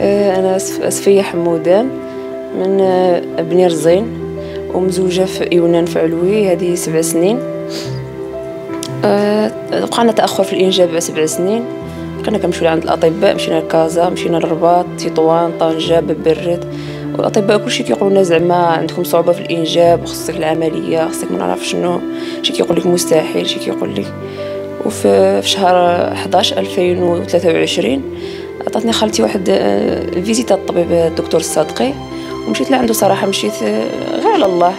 أنا أسفية حمودان من بني رزين ومزوجة في يونان فعلوي هذه 7 سنين. لقانا تأخر في الإنجاب 7 سنين. كنا كنمشيو لعند الأطباء، مشينا لكازا، مشينا للرباط، تطوان، طنجة، ببرد، والأطباء كلشي كيقولوا لنا زعما عندكم صعوبة في الإنجاب، خصك العملية، خصك ما نعرف شنو، شي كيقول لك مستحيل، شي كيقول لك. وفي شهر 11 2023 عطاتني خالتي واحد فيزيتا الطبيب الدكتور الصادقي، ومشيت لعندو. صراحه مشيت غير على الله،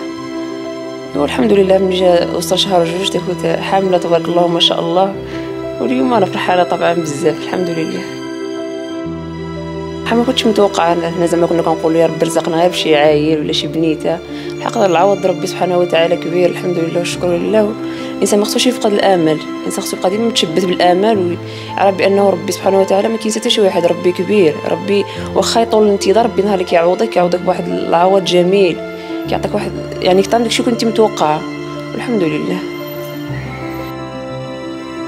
والحمد لله من جا وصل شهر 2 كنت حامله تبارك الله ما شاء الله، واليوم انا فرحانه طبعا بزاف الحمد لله. ما كنتش متوقعه انا، زعما كنا كنقولوا يا ربي رزقنا غير بشي عايل ولا شي بنيته، الحق العوض ربي سبحانه وتعالى كبير الحمد لله والشكر لله. الانسان ما خصوش يفقد الامل، الانسان خصو يبقى ديما متشبث بالامل ويعرف بانه ربي سبحانه وتعالى ما كينسى حتى شي واحد، ربي كبير، ربي واخا يطول الانتظار ربي نهار اللي كيعوضك بواحد العوض جميل، كيعطيك واحد يعني كثر من داكشي كنتي متوقعه والحمد لله.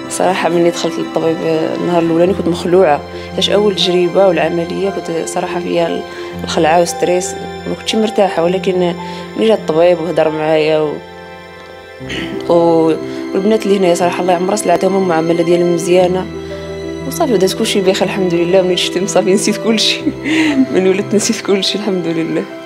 صراحه ملي دخلت للطبيب النهار الاولاني كنت مخلوعه، حيت اول تجربه والعمليه كنت صراحه فيها الخلعه والستريس، ما كنتش مرتاحه. ولكن ملي جا الطبيب وهضر معايا والبنات اللي هنايا صراحه الله يعمرها سلعتهم المعامله ديالهم مزيانه، وصافي بدات كلشي بخير الحمد لله. ملي شفتهم صافي نسيت كلشي من ولات نسيت كلشي الحمد لله.